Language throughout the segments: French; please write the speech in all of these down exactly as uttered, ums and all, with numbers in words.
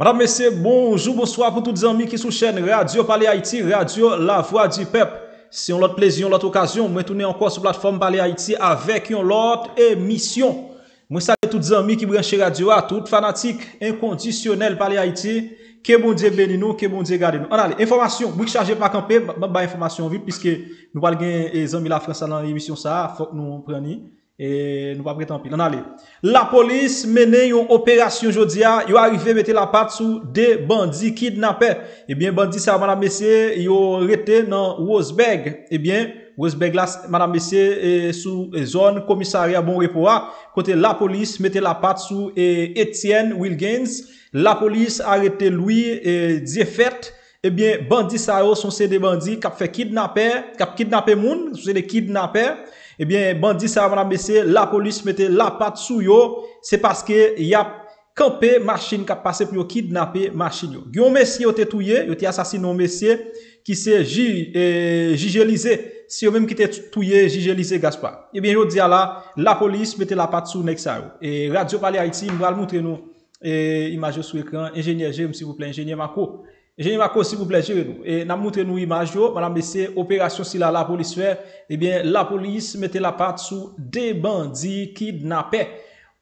Madame, Messieurs, bonjour, bonsoir pour tous les amis qui sont sur la chaîne Radio Pale Ayiti, Radio La Voix du Peuple. Si on l'autre plaisir, on l'autre occasion, moi tourner encore sur la plateforme Pale Ayiti avec une autre émission. Moi salue tous les amis qui branchent radio, à tout fanatique inconditionnel Pale Ayiti. Que bon Dieu bénisse nous, que bon Dieu garde nous. On a l'information, vous ne chargez pas camper, bah information vite puisque nous parlons des amis de la France dans l'émission ça, faut que nous prenions. Et nous pas prêter en pile. On allait. La police menait une opération aujourd'hui, ils arrivé mettre la patte sous des bandits kidnappés. Eh bien bandits ça madame messieurs, ils ont arrêté dans Roseberg. Eh bien Roseberg là madame messieurs sous zone commissariat Bon Repos côté la police mettait la patte sous et Etienne Wilkins. La police arrêté lui et Diefet. Eh bien bandits ça sont ces des bandits qui fait kidnapper, qui kidnapper moun, c'est des kidnappers. Eh bien, bandit ça, madame, messieurs, la police mettait la patte sous yo, c'est parce que y a campé machine qui a passé pour kidnapper machine yo. Guillaume Messi a été tué, il a été assassiné messieurs qui s'est jugé, si yo même qui était tué, jugé Gaspard. Eh bien, je dis là, la police mettait la patte sous nexa yo. Et Radio Pale Ayiti, il va montrer nous image sur écran, ingénieur G M s'il vous plaît, ingénieur Marco. J'ai Marco, s'il vous plaît, gérez nous. Et nous montrons nous l'image, madame, messieurs, opération si la, la police fait, eh bien, la police mettait la patte sous des bandits kidnappés.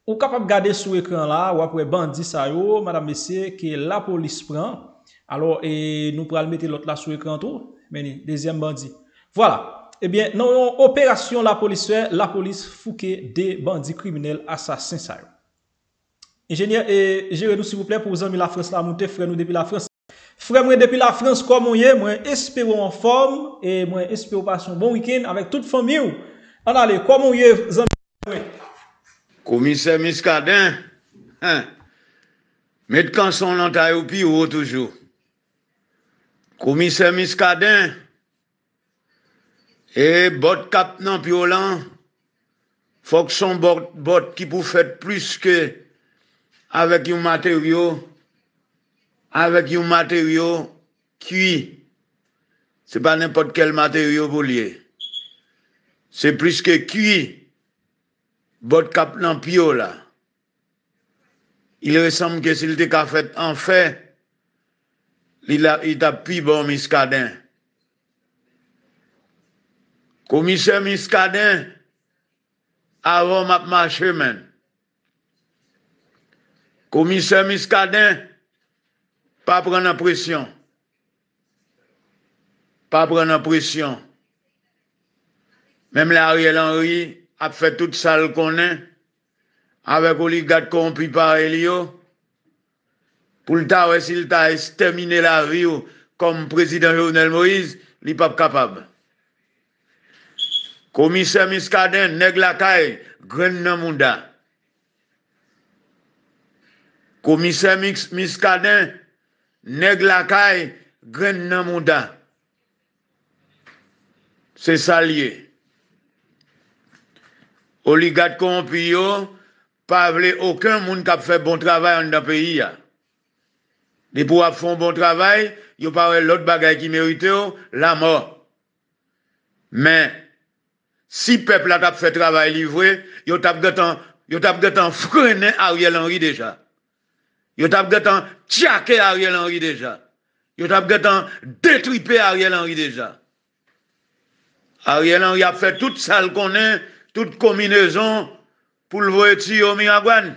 Ou capable de garder sous écran là, ou après bandit ça yo, madame, messieurs, que la police prend. Alors, et nous pourrons mettre l'autre là sous écran tout, mais deuxième bandit. Voilà. Eh bien, dans opération la police fait, la police fouquet des bandits criminels assassins ça yo. Ingénieur, et gérez nous, s'il vous plaît, pour vous amis la France là, monter frère nous depuis la France. Frère, moi, depuis la France, comme on est, moi, espère en forme, et moi, espère passer un bon week-end avec toute famille. On allez, comme on est, Commissaire Miscadin, hein, mettre quand son l'entaille au pire, toujours. Commissaire Miscadin, et bot cap non piolant, faut que son bot, bot qui vous fait plus que avec un matériau. Avec un matériau cuit. Ce n'est pas n'importe quel matériau pour lier. C'est plus que cuit. Bot cap nan pio là. Il ressemble que s'il était fait en fait, il a, il a pu bon Miscadin. Commissaire Miscadin, avant m'a marché même. Commissaire Miscadin, pas prendre pression. Pas prendre pression. Même l'Ariel Henry a fait toute ça qu'on est avec oligarque corrompu par Elio. Pour le temps, s'il t'a exterminé la vie comme président Jovenel Moïse, il n'est pas capable. Commissaire Miscadin, nèg la caille, graine dans munda. Commissaire Miscadin, nèg la caille, graine nan munda. C'est ça lié. Oligarque corrompu yo, pas vle aucun moun k'ap fait bon travail en dans pays ya. Les pou ap font bon travail, yo pa wè l'autre bagay qui mérite yo, la mort. Mais si peuple a t'a fait travail livré, yo t'a gatan, yo t'a gatan freiner Ariel Henry déjà. Yo tap gatan tchaké Ariel Henry déjà. Yo tap gatan détripé Ariel Henry déjà. Ariel Henry a fait toute salle qu'on est, toute combinaison pour le voir ti au Miragoâne.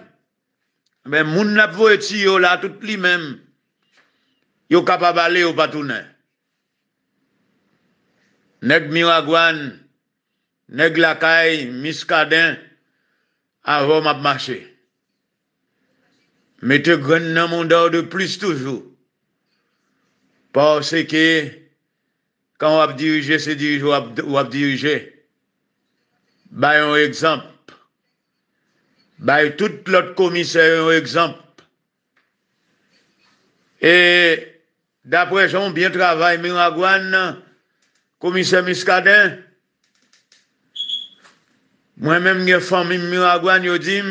Mais moun n'a voir ti là tout li même. Yo capable aller au patounen. Nèg Miragoâne, nèg lakay, Miscadin avant m'a marché. Mettez grain dans mon dos de plus toujours. Parce que quand on va diriger, c'est diriger, on va diriger. Bah, un exemple. Bah, tout l'autre commissaire, un exemple. Et d'après son bien travail, Miragoâne, commissaire Miscadin, moi-même, j'ai famille Miragoâne, je dis,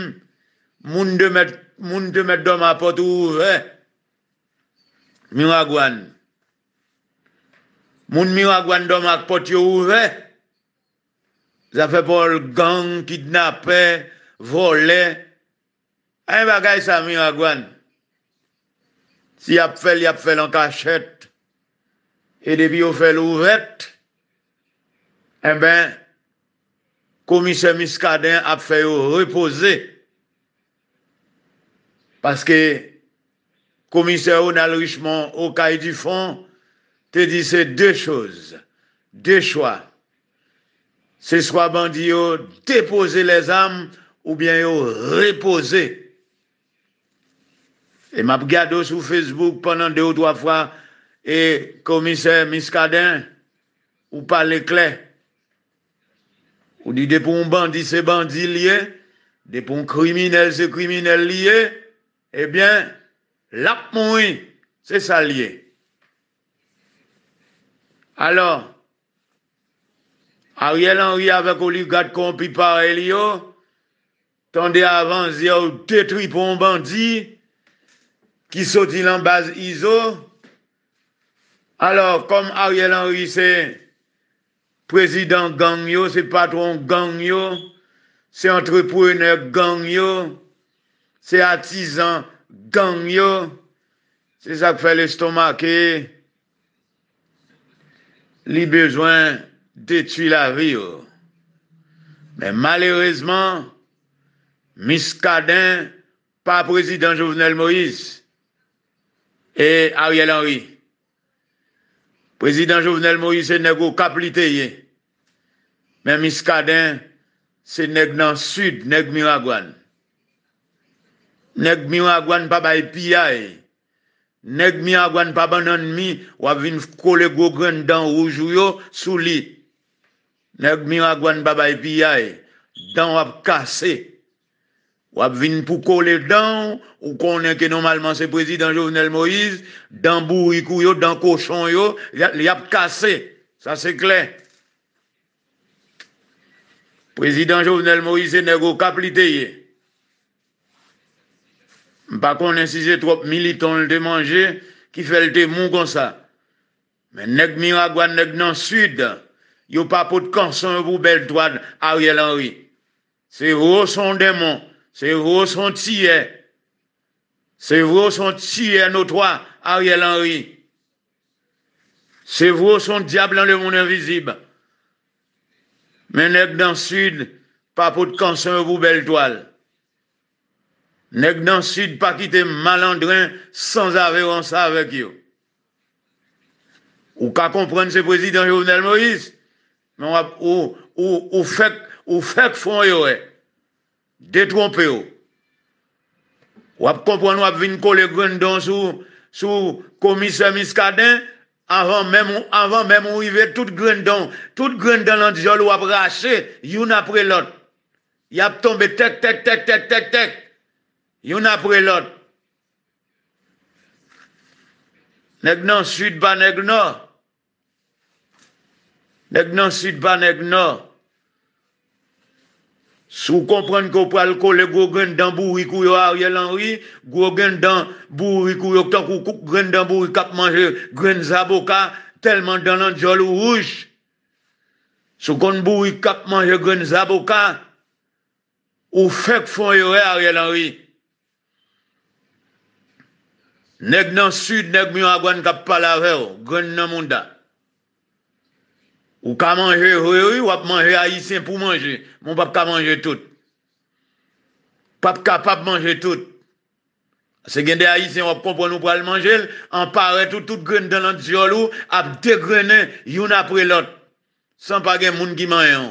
moun de mettre. Moun de mettre dans ma porte ouverte. Miragoâne. Moun Miragoâne dans ma porte ouverte. Ça fait pour le gang, kidnapper, voler. Un bagay ça, Miragoâne. Si y a fait, il y a fait en cachette. Et depuis on fait l'ouverte, eh bien, commissaire Miscadin a fait reposer. Parce que commissaire Ronald Richemond, au cahier du fond, te dit c'est deux choses, deux choix. C'est soit bandit déposer les armes ou bien reposer. Et m'a regardé sur Facebook pendant deux ou trois fois et commissaire Miscadin ou parle clair. Ou dit de pour un bandit c'est bandit lié, de pour un criminel c'est criminel lié, eh bien l'ap mouri c'est ça lié. Alors Ariel Henry avec Olivier Compi par Elio, tendez avant zéro détruit pour un bandit qui sortit en base I S O. Alors, comme Ariel Henry, c'est président gang yo, c'est patron gang yo, c'est entrepreneur gang yo, c'est artisan gang yo, c'est ça que fait l'estomac, les besoins détruit la vie. Mais malheureusement, Miscadin, pas président Jovenel Moïse et Ariel Henry. Président Jovenel Moïse, c'est nègre caplité. Mais Miscadin, c'est nègre dans le sud, nègre Miragoâne. Nègre Miragoâne, pas ba piaye. Nègre Miragoâne, pas banan mi, ou avine coller gros grain dans rouge yo sous lit. Nèg Miragoâne baba piaye, dan wap cassé. Wap vin pou coller dan ou konnen que normalement c'est président Jovenel Moïse, dan bourikou yo, dan cochon yo, y a cassé. Ça c'est clair. Président Jovenel Moïse nèg au caplité. M'pa konnen si c'est trop militant le manger qui fait le démon comme ça. Mais nèg Miragoâne nèg dans sud. Yo pas pour de canson pour belle droite Ariel Henry. C'est gros son démon, c'est gros son tiers. C'est gros son tiers nos trois Ariel Henry. C'est gros son diable dans le monde invisible. Mais nèg dans sud pas pour de canson pour belle toile. Nèg dans sud pas quitter malandrin sans avérance avec yo. Ou qu'à comprendre ce président Jovenel Moïse. Ou, ou, ou fait, ou fait fond yoé, détrompé yo. Ou ap comprendre ou ap vin coller grandon sous sous commissaire Miscadin avant même avant même ou arriver tout grandon, tout grandon dans diol ou ap raché une après l'autre. Y a tombé tec tec tec tec tec tec. Une après l'autre. Nèg nan sud ba nèg nord. Nèg nan sud ba nèg nord. Sou comprend qu'on pral coller gros grain dans bourikou yo Ariel Henry, gros grain dans bourikou yo tant kou grain dans bourikou k'ap manger grain zaboka tellement dans l'anjol rouge. Sou kon bourikou k'ap manger grain zaboka ou fèk fon yo Ariel Henry. Nèg nan sud nèg Miragoâne k'ap pala avec grain nan monda. Ou ka manger oui ou ap manger haïtien pour manger mon pap ka manger tout pap capable manger tout c'est gen des haïtiens on comprendre nous pral manger en paraît tout tout graine dans l'antiolou a dégrainer une après l'autre sans pas gen moun ki manyan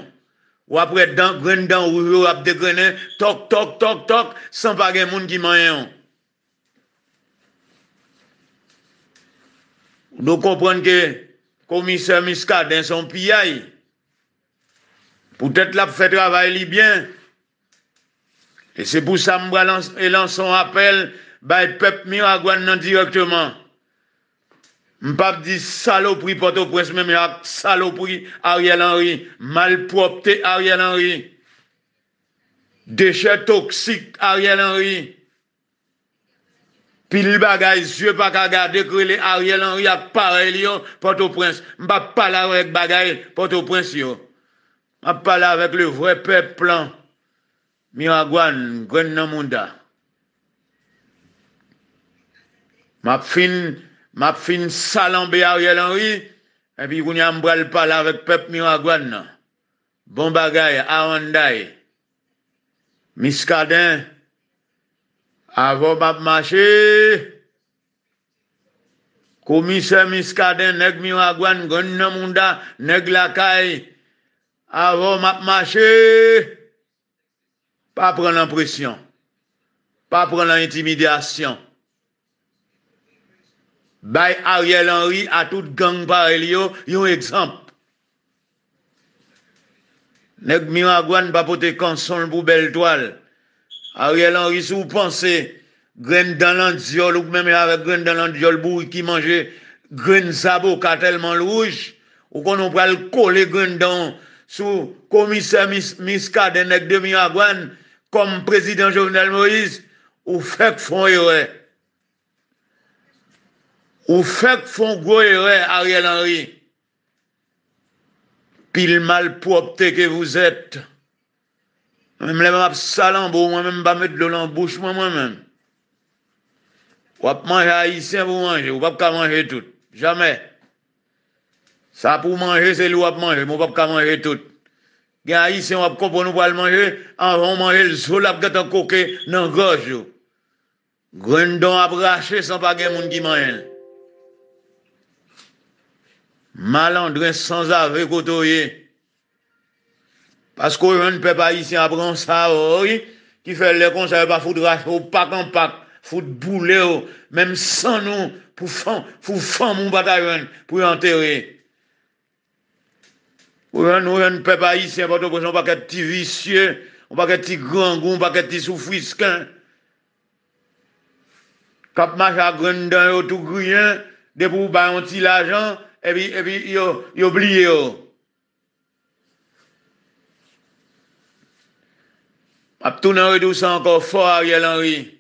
ou après dans graine dans ou a dégrainer toc toc toc toc sans pas gen moun ki manyan. Nous comprendre que commissaire Miscadin son piaille. Peut-être l'a fait travailler bien. Et c'est pour ça que je lance un appel par le peuple Miragoâne directement. Je ne pas dire saloperie Port-au-Prince, mais saloperie Ariel Henry, malpropreté Ariel Henry, déchets toxiques Ariel Henry. Pile bagay, yeux pas qu'à garder, crélé Ariel Henry à pareil, Port-au-Prince. M'pa parler avec bagay, Port-au-Prince, yo. M'pa parler avec le vrai peuple, Miragoâne, Grenamunda. m'a fin m'a fin salambé Ariel Henry et puis vous n'y a m'bral parler avec peuple Miragoâne. Bon bagaille Arandai. Miscadin avant m'a marché. Commissaire Miscadin, nèg Miragoâne, gon nan munda, nèg lakay, avant m'a marché. Pas prendre l'impression, pas prendre l'intimidation. Bay Ariel Henry à toute gang par Elio, yon exemple. Nèg Miragoâne pas pote kanson pou belle toile. Ariel Henry sou pensez graine dans l'andiol ou même avec graine dans l'andiol bourri qui mangeait graine saboka tellement rouge ou qu'on on pral coller graine dans sous commissaire Miscadin nèg de Miragoâne comme président Jovenel Moïse ou fait font erreur. Ou fait font gros erreur Ariel Henry. Pile mal propre que vous êtes. Même les m'a salambo moi même pas mettre de l'eau dans bouche moi même. Ou pas manger haïtien pour manger, ou pas ka manger tout. Jamais. Ça pour manger, c'est l'ou à manger, mon papa manger tout. Les haïtiens on va comprendre pour manger, avant manger le sol a gâte en coquet dans gorge. Grendon a braché sans pas gain monde qui mange. Malandrin sans aveu côtoyer. Parce que jeune peuple haïtien apprend ça oui, qui fait les conseils pas foutre au pack en pack, foutre boulet même sans nous pour fan pour fan mon bataillon pour enterrer. Ou un ou un peuple haïtien, pas de pas qu'être petit vicieux, on pas qu'être petit grand goût, pas qu'être petit souffrisquin. Cap marche à grande dans tout grien, de pour ba un petit l'argent et puis et puis yo yo oublié yo. A tourner redoucant encore fort Ariel Henry.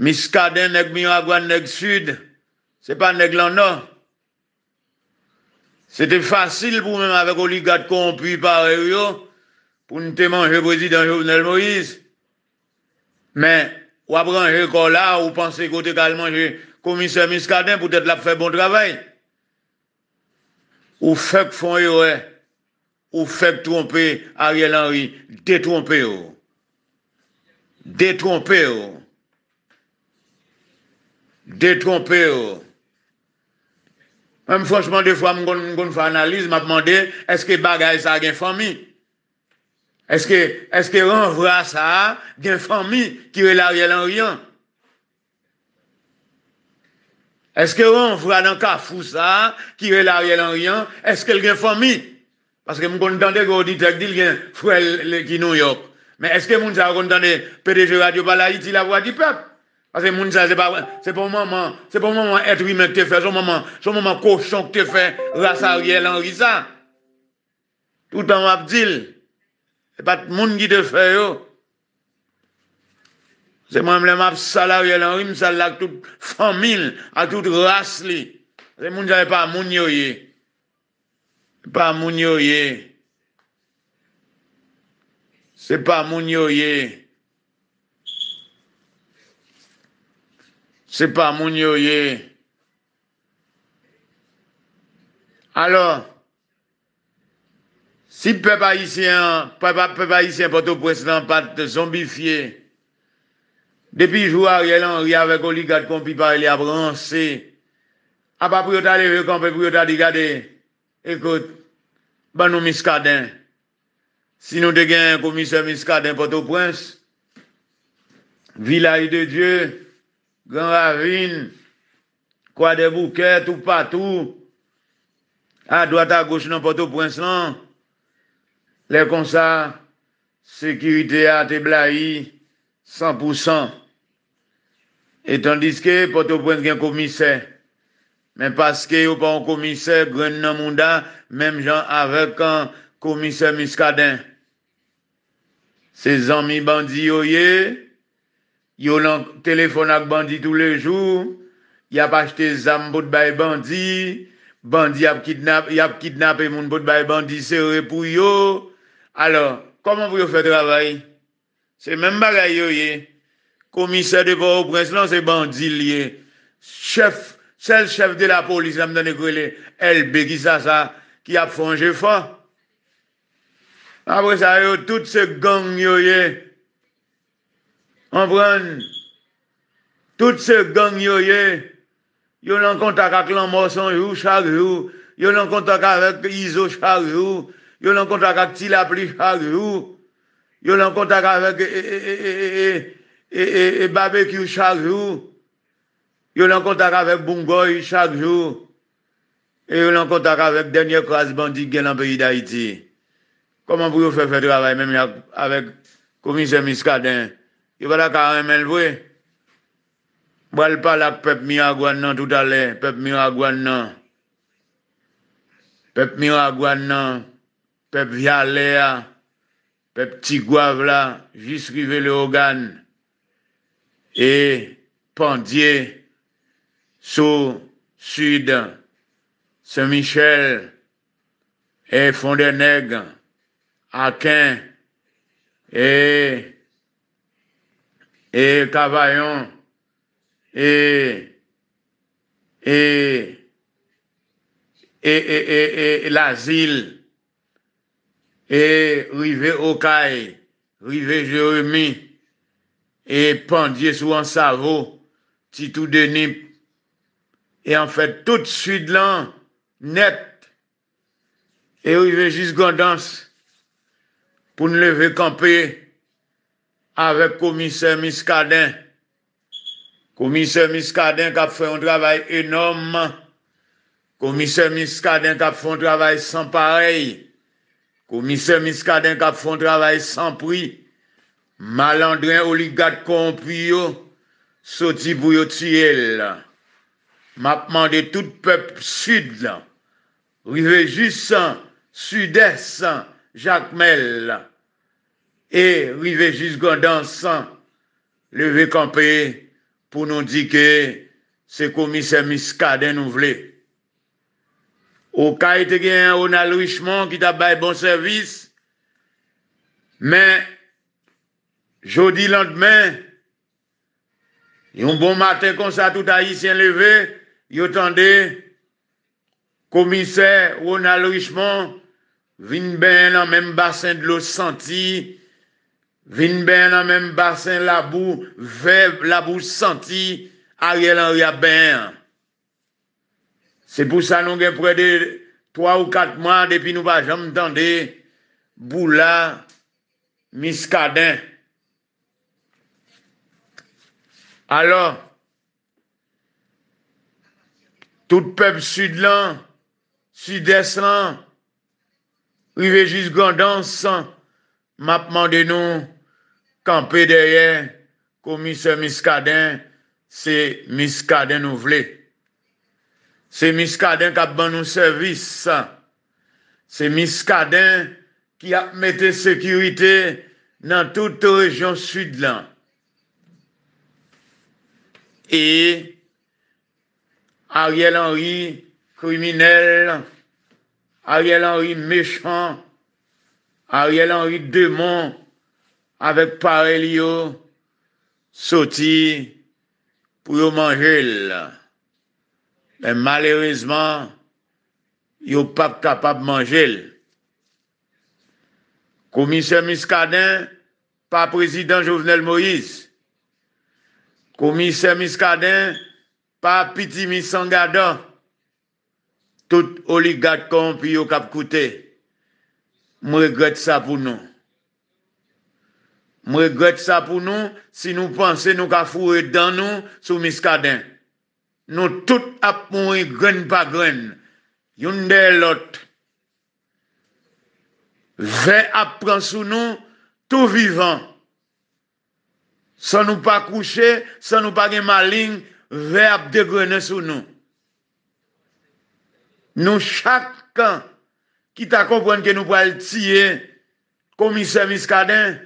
Miscadin nèg Miragoâne nèg sud, c'est pas nèg l'en nord. C'était facile pour même avec oligarque corrompu par eux pour nous te manger président Jovenel Moïse. Mais ou a branché corps là ou penser côté qu'à manger commissaire Miscadin peut-être l'a fait bon travail. Ou fait font erreur. Ou fait tromper Ariel Henry, détromper ou. Détromper ou. Détromper ou. Même franchement, des fois, je fais analyse, m'a demandé, est-ce que bagaille ça a une famille? Est-ce que, est-ce que renvoie ça a une famille qui est l'Ariel Henry? Est-ce que renvoie dans Kafou ça qui est l'Ariel Henry? Est-ce qu'elle a une famille? Parce que je contente que l'auditeur dit qu'il y a un frère qui New York. Mais est-ce que mon gens contente P D G Radio Pale Ayiti La Voix du Peuple? Parce que moun ça c'est pas c'est pas maman, c'est pas maman être humain que tu fais, son maman, son maman cochon que tu fais, race Ariel Henry ça. Tout en abdil. C'est pas moun qui te fait yo. C'est moi même m'a salarié Ariel Henry, ça la toute famille, à toute race li. C'est moun ça pas moun yo yé. Pas moun yo yé. C'est pas moun yo yé. C'est pas mon yoye. Alors, si peuple haïtien, peuple haïtien, Port-au-Prince n'a pas de zombifié, depuis jour Ariel Henry avec oligarque compi par il a brancé, à pas priota levé campé, priota dit gardé, écoute, ben nous Miscadin, si nous te gagne un commissaire Miscadin Port-au-Prince, Village de Dieu, Grand Ravine, Croix-de-Bouquet, tout partout, à droite, à gauche, dans Port-au-Prince, non. Les comme ça, sécurité a été blahie cent pour cent. Et tandis que Port-au-Prince est un commissaire. Mais parce que vous pas un commissaire, Grand Namunda, même gens avec un commissaire Miscadin. Ses amis bandits, il y a téléphone avec bandit tous les jours. Il a pas acheté zam pour bay bandit. Bandit a kidnappé, il a kidnappé moun pour bay bandit serré pour yo. Alors, comment vous faites travail? C'est même bagaille yo yé. commissaire de Port-au-Prince, là, c'est bandit lié. Chef, c'est le chef de la police, là, m'donne grelé, L B, qui ça, ça, qui a fongé fort. Après ça, yo, tout ce gang, yo, yé. On prend. Tout ce gang, yo, yé. Yo, l'en contact avec l'amorçon, yo, chaque jour. Yo, l'en contact avec Iso, chaque jour. Yo, l'en contact avec Tilapli, chaque jour. Yo, l'en contact avec, eh, eh, eh, eh, eh, eh, barbecue, chaque jour. Yo, l'en contact avec Bungoy, chaque jour. Et yo, l'en contact avec dernier crasse bandit, qui est dans le pays d'Haïti. Comment vous faites faire travail, même avec le commissaire Miscadin? Il va la carrément le voir. Il ne parle pas de peuple Miragoâne tout à l'heure. Peuple Miragoâne. Peuple Miragoâne. Peuple Vialéa. Peuple Tigouavla. Juste rivé le organe. Et Pendier. Sous Sud. Saint-Michel. Et Fondenègue. Akin, et, et Cavaillon, et, et, et, et, et, l'asile, et Rivé Okaï, Rivé Jérémy, et Pendier sous un Savo, Titou Denis, et en fait, tout de suite là, net, et Rivé Gisgondance, pour nous lever camper avec le commissaire Miscadin. Commissaire Miscadin qui a fait un travail énorme. Commissaire Miscadin qui a fait un travail sans pareil. Commissaire Miscadin qui a fait un travail sans prix. Malandrin oligarque corrompu, sorti pour yo tuer. M'a demandé tout peuple sud, rivé juste sud-est, Jacques Mel et rivé jusqu'en dansant, levé campé pour nous dire que c'est commissaire Miscadin nous voulait. Au cas il y a un Ronald Richemond qui t'a baillé bon service, mais jeudi lendemain, un bon matin comme ça, tout haïtien levé, il attendait commissaire Ronald Richemond. Vin ben dans même bassin de l'eau senti, vin ben dans même bassin la boue, verbe la boue senti, Ariel Henry a ben. C'est pour ça nous avons près de trois ou quatre mois depuis nous pas jamais entendu Boula Miscadin. Alors, tout peuple sud-lan, sud-est-lan, rivé juste Grandance, m'a demandé nous, camper derrière, commissaire Miscadin, c'est Miscadin nous voulait. C'est Miscadin qui a donné nous service. C'est Miscadin qui a mis sécurité dans toute région sud-là. Et Ariel Henry, criminel, Ariel Henry méchant, Ariel Henry démon, avec Parelio, sorti pour manger. Mais malheureusement, il n'est pas capable de manger. Commissaire Miscadin, pas président Jovenel Moïse. Commissaire Miscadin, pas petit Missangadon. Tout oligarque corrompu qui a coûté. Je regrette ça pour nous. Je regrette ça pour nous si nous pensons nous avons fourré dans nous sous Miscadin. Nous tous avons mouru graine par graine. Une de l'autre. Vers apprendre sous nous tout vivant. Sans nous pas coucher, sans nous pas maligne, vers dégrainer sous nous. Nous, chacun qui t'a compris que nous pouvons tirer, commissaire Miscadin,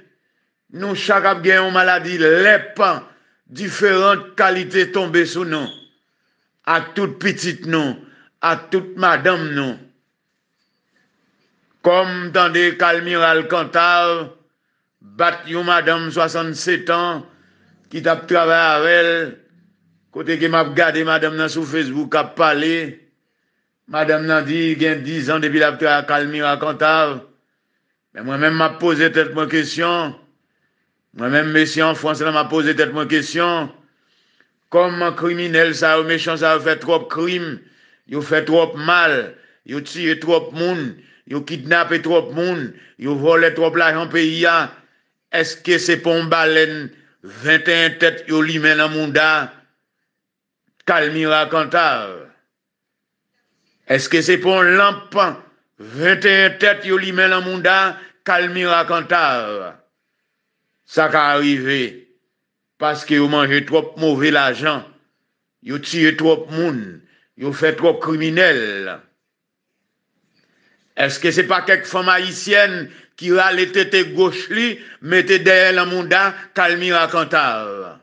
nous, chacun qui a une maladie, les pans, différentes qualités tombées sur nous. À toute petite nous, à toute madame nous. Comme dans des Calmira, Cantal, bat une madame soixante-sept ans, qui t'a travaillé avec elle, côté qui m'a regardé madame sur Facebook a parlé. Madame n'a dit qu'il y a dix ans depuis la à Calmira à Cantal. Mais moi-même m'a posé tête ma question. Moi-même, messieurs en France, m'a posé tête ma question. Comment criminel, ça, méchant, ça fait trop de crimes, il fait trop mal, il tire trop de monde, il kidnappe trop de monde, il vole trop de l'argent pays. Est-ce que c'est pour une baleine, vingt et un têtes, il lui met dans le monde Calmira à Cantal? Est-ce que c'est pour un lampe, vingt et un têtes, yo li met dans monde Calmira Cantal? Ça qui arrivé parce que yo mange trop mauvais l'argent, yo tire trop moun, yo fait trop criminel. Est-ce que c'est pas quelques femmes haïtiennes qui râle tête gauche li, mettez derrière dans monde Calmira Cantal?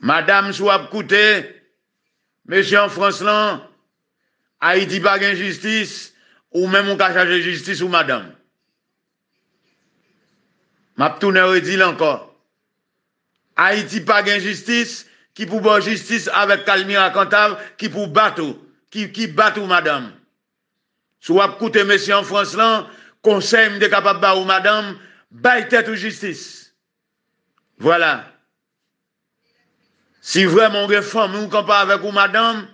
Madame Souab Kouté, monsieur en France là, Haïti pas gagne justice, ou même on ka charger justice ou madame. M'a tourné redit encore. Haïti pas gagne justice, qui pour bon justice avec Calmira Cantal, qui pour battre, qui qui battre ou madame. Sou ap koute monsieur en France là, conseil m'de capable ba ou madame, baille tête ou justice. Voilà. Si vraiment on réforme ou qu'on pas avec ou madame,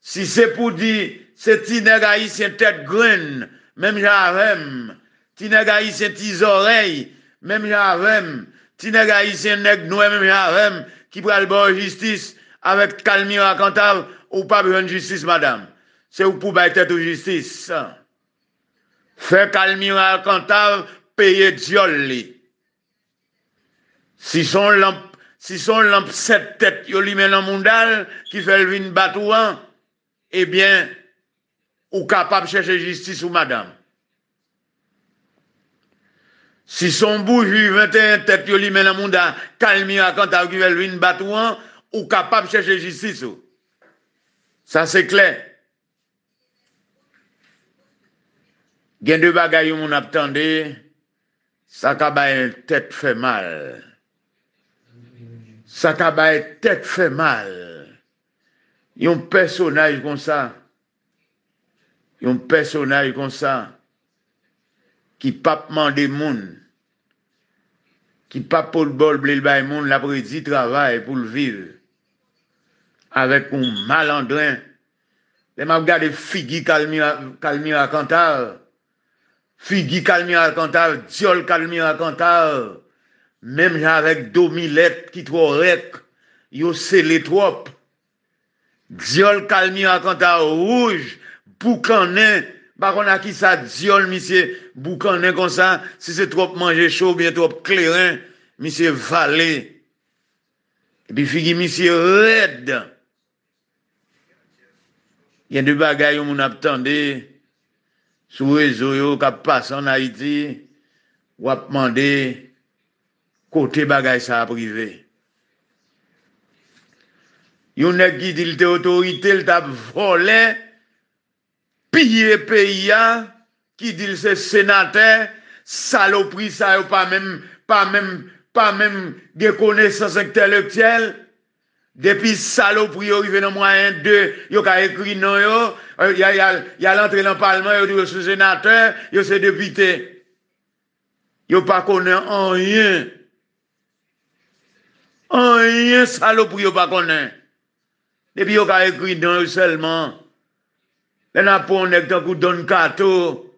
si c'est pour dire, c'est Tineg Haïtien tête graine, même j'avem, Tineg Haïtien tis oreilles, même j'avem, Tineg Haïtien neg noue, même j'avem, qui pral bon justice avec Calmira Cantal, ou pas besoin de justice, madame. C'est pour bailler tête ou justice. Fait Calmira Cantal, payer dioli. Si son lampe, si son lampe sept têtes, yoli men nan mondal, qui fait le vin batouan, eh bien, ou capable de chercher justice ou madame. Si son bougie vingt et un têtes, il y a un monde à Calmira Cantal, qui veut une batouan, ou capable de chercher justice. Ça, c'est clair. Il y a deux bagailles où on attendait, ça cabaye tête fait mal. Ça cabaye tête fait mal. Yon personnage comme ça, yon personnage comme ça, qui pape mandé moun, qui pape pour le bol blé le bail moun, l'après-midi travail pour le vivre, avec un malandrin. Les m'a regardé Figi Calmira Cantal, Figi Calmira Cantal, Diol Calmira Cantal, même avec Domilette qui trop rec, yo c'est les trop. Diol Calmira Cantal rouge, boucanin, par contre à qui ça diol, monsieur, boucanin comme ça, si c'est trop manger chaud, bien trop clairin, monsieur Valé. Et puis figi monsieur Red. Il y a des bagailles où on attendait, sous réseau yo, qui passe en Haïti, ou a demandé, côté bagaille ça privé. Yon nèg ki di l'te autorité, l'ta volé, pillé pays, qui dit c'est sénateur, saloperie ça yo pas même, pas même, pas même des connaissances intellectuelles. Depuis saloperie yo rive dans moyen deux, yo ka écrit non yo, y a y a y a l'entrée dans le parlement, yo di yo c'est sénateur, yo c'est député. Yo pas connaît en rien. En rien saloperie yo pas connaît. Et puis, il a écrit dans eux seulement. Il y a un peu Don Cato,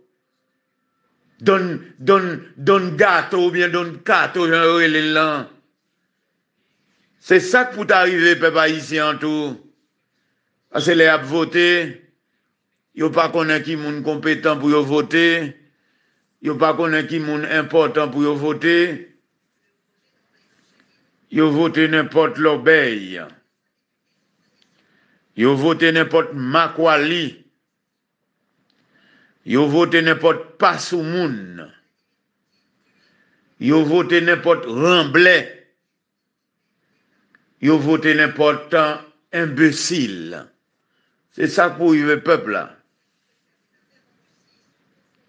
Don, Don, Don Gato, ou bien Don Cato, c'est ça que pour arriver, papa, ici en tout. Parce que les gens voté, ils ne connaissent pas qui sont compétents pour voter, ils ne connaissent pas qui sont importants pour voter, ils votent n'importe l'obéi. Yo voté n'importe Makwali. Yo voté n'importe Pasoumoun. Yo voté n'importe Remblais. Yo voté n'importe imbécile. C'est ça pour y le peuple là.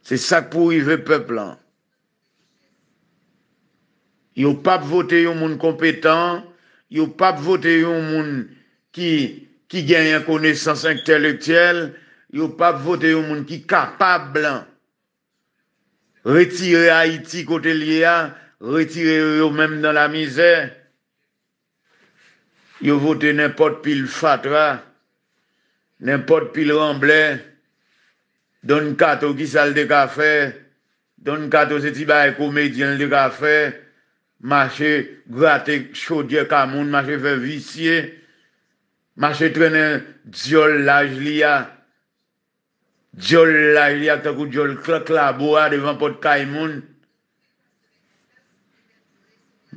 C'est ça pour y le peuple là. Yo pas voter un monde compétent, yo pas voter un monde qui qui gagne connaissance intellectuelle, yo pas voter un monde qui capable retirer Haïti côté lié, retirer eux même dans la misère. Yo voter n'importe pile fatra, n'importe pile remblai, donne kato qui sale de café, donne kato c'est ti baï comédien de café. Marché gratter chaudier kamoun, marché faire vicier, marché traîner diol laj lia, diol laj lia takou diol clac la boa devant pot kaimoun.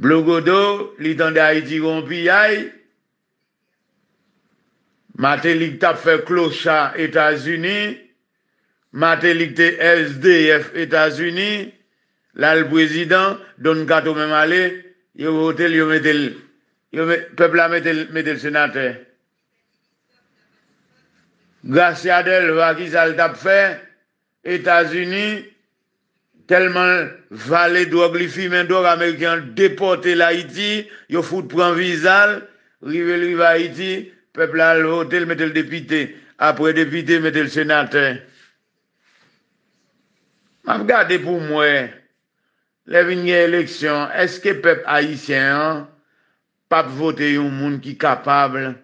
Blogodo, li tande Haïti rompi ay, matelik tap fait clocha États-Unis, matelik te S D F États-Unis. Là, le président, donne gâteau même aller, il vote, il mette le, le peuple a mette le sénateur. Grâce à Dieu, va qui ça le tape fait, États-Unis, tellement valé drogue, les filles, mais drogue américaine, déporté l'Haïti, il fout prend visa, rive rive Haïti, peuple a le vote, il mette le député, après député, mette le sénateur. M'a regardé pour moi. Les vignes élections, est-ce que le peuple haïtien pas voter un monde qui est capable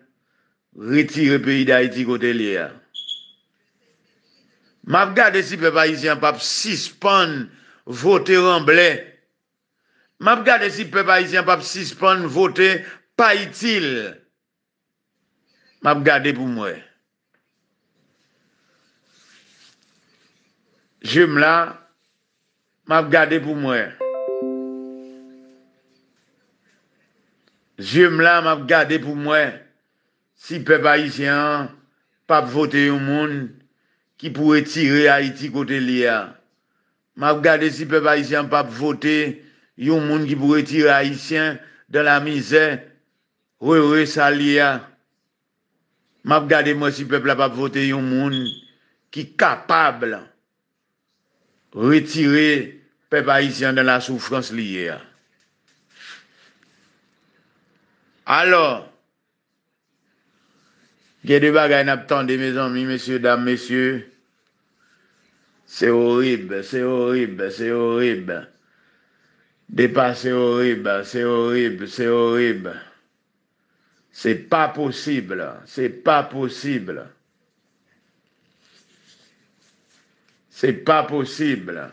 de retirer le pays d'Haïti côté lié? M'a regardé si le peuple haïtien pas suspendre voter remblai. M'a regardé si le peuple haïtien pas suspendre voter pas utile. M'a regardé pour moi. Je me la m'a regardé pour moi. Je me la m'a regardé pour moi. Si le peuple haïtien pas voter au monde qui pourrait tirer Haïti côté l'I A. M'a regardé si le peuple haïtien pas voter au monde qui pourrait tirer Haïtien dans la misère. Oui, oui, ça l'I A. M'a regardé moi si le peuple pas voter au monde qui est capable retirer peuple haïtien dans la souffrance liée. Alors, il y a des bagages à attendre, mes amis, messieurs, dames, messieurs. C'est horrible, c'est horrible, c'est horrible. Dépasser horrible, c'est horrible, c'est horrible. C'est pas possible, c'est pas possible. C'est pas possible.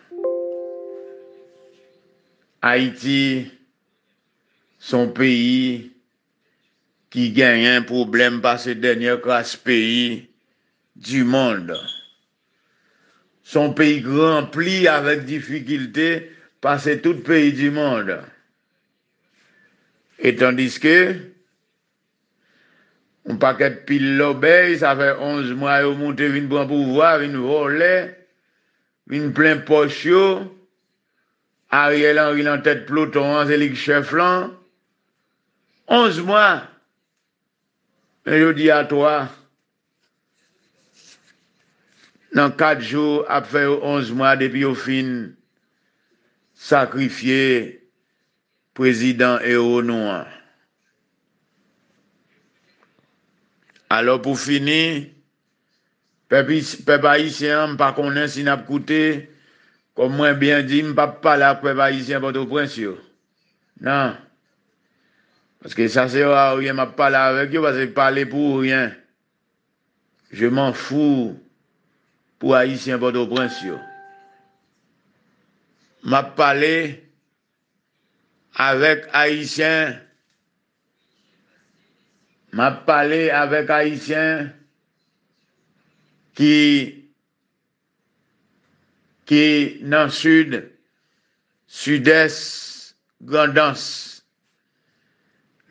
Haïti, son pays qui gagne un problème par ce dernier classe pays du monde. Son pays rempli avec difficulté par ce tout pays du monde. Et tandis que, on paquet de pile l'obéi, ça fait onze mois, on monte, une prend pouvoir, une voler, une plein poche. Ariel Henry en tête peloton, Angélique Cheflan. Onze mois. Mais je dis à toi, dans quatre jours, après onze mois, depuis au fin, sacrifié président et au noir. Alors pour finir, peuple haïtien, pas qu'on ait si n'a coûté. Comme moi bien dit, je ne parle pas la peuple haïtien pour Port-au-Prince. Non. Parce que ça sert à rien, je ne parle pas avec eux, parce que je ne parle pour rien. Je m'en fous pour haïtien pour Port-au-Prince. Je ne parle avec haïtien. Je parle avec haïtien qui... qui dans le sud, sud-est, grandance,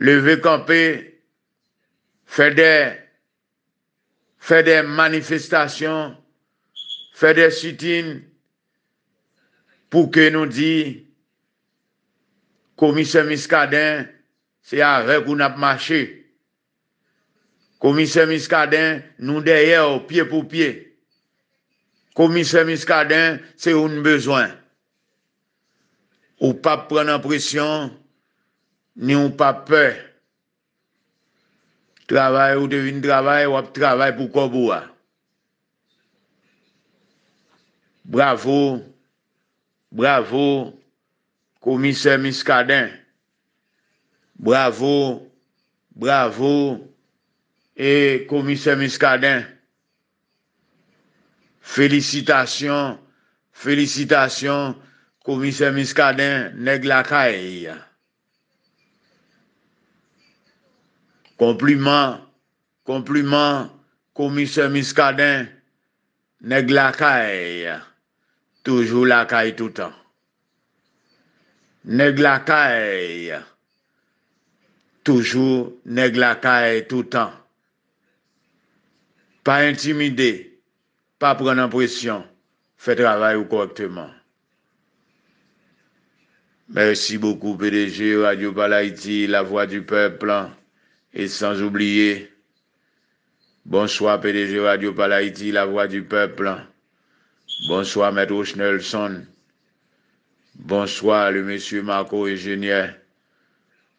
levé campé, fait des, fait des manifestations, fait des sit-ins pour que nous dit, commissaire Miscadin, c'est avec où nous avons marché. Commissaire Miscadin, nous derrière, pied pour pied. Commissaire Miscadin, c'est un besoin. ou pas prendre en pression, ni ou pas peur. Travail ou devine travail, ou travail pour Koboa. Bravo, bravo, commissaire Miscadin. Bravo, bravo, et commissaire Miscadin. Félicitations, félicitations, commissaire Miscadin, nèg la caille. Compliment, compliment, commissaire Miscadin, nèg la caille. Toujours la caille tout le temps. Nèg la caille. Toujours nèg la caille tout le temps. Pas intimidé, pas prendre en pression, fait travail correctement. Merci beaucoup P D G, Radio Pale Ayiti, La Voix du Peuple. Et sans oublier, bonsoir P D G Radio Pale Ayiti, La Voix du Peuple. Bonsoir Maître O'Schnelson. Bonsoir le monsieur Marco Eugénier.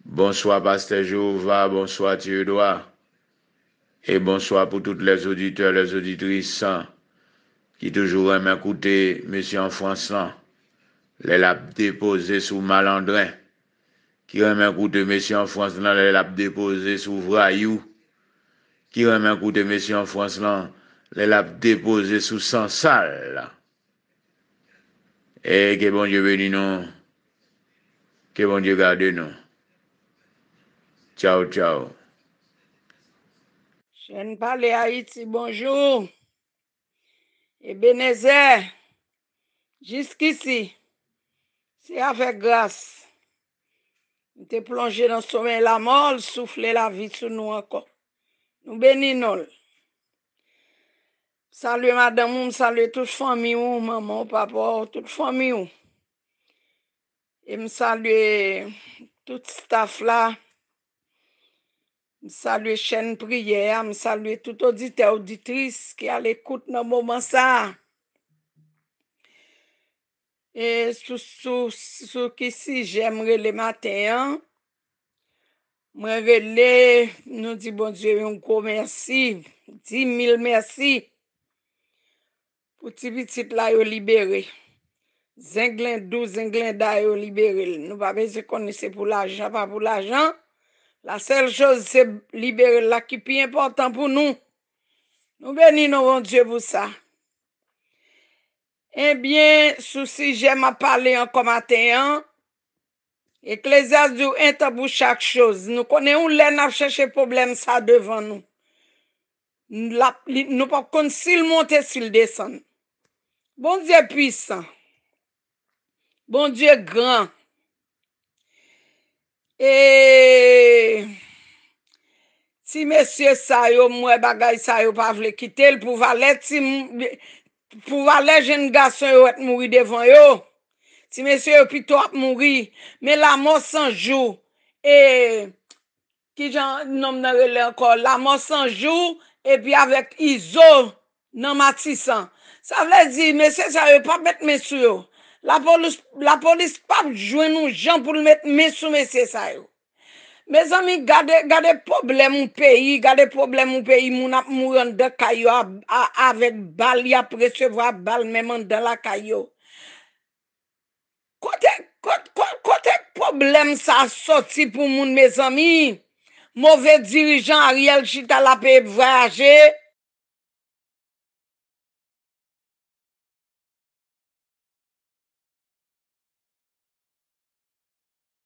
Bonsoir Pasteur Jova. Bonsoir Thierry Dwa. Et bonsoir pour tous les auditeurs, les auditrices qui toujours aiment écouter monsieur en français. Les laps déposés sous malandrin. Qui remet écouter monsieur en France là, les laps déposés sous Vraillou. Qui remet écouter monsieur en France là, les laps déposés sous Sansal. Et que bon Dieu bénisse nous. Que bon Dieu garde nous. Ciao, ciao. Chaîne Pale Ayiti, bonjour. Et Ebenezer, jusqu'ici. C'est avec grâce. Nous te plongé dans le sommeil la mort, souffler la vie sur nous encore. Nous bénissons. Salut madame, salut toute famille, maman, papa, toute famille. Et me salue tout staff là. Me salue chaîne prière, me salue tout auditeur, auditrice qui à l'écoute dans le moment ça. Et sous sous sous qui si j'aimerais le matin, moi relais nous dit bon Dieu un gros merci, dix mille merci pour ti petit la yo libéré, zinglin douze zinglin da yo libéré. Nous pas besoin connaître pour l'argent, pas pour l'argent. La seule chose c'est libérer la qui plus important pour nous. Nous bénissons bon Dieu pour ça. Eh bien, souci, j'aime à parler encore matin. Ecclésiaste dit un temps pour chaque chose. Nous connaissons l'air à chercher problème ça devant nous. La, li, nous pas qu'on s'il monte, s'il descend. Bon Dieu puissant. Bon Dieu grand. Et si monsieur ça yo, moi bagay ça yo pas vle quitter le pouvoir l'aide si pour aller jeune garçon yo être mourir devant yo si monsieur plutôt mourir mais la mort sans jour et qui j'en nomme dans relais encore la mort sans jour et puis avec iso dans Matissan ça veut dire monsieur ça veut pas mettre main sur yo la police la police pas joindre nous gens pour mettre main sur monsieur ça yo mes amis gardez gardez problème au pays gardez problème au pays moun a mourir dans caillou avec balle y a recevoir balle même dans la caillou côté côté problème ça sorti pour moun mes amis mauvais dirigeant Ariel chita la paix voyager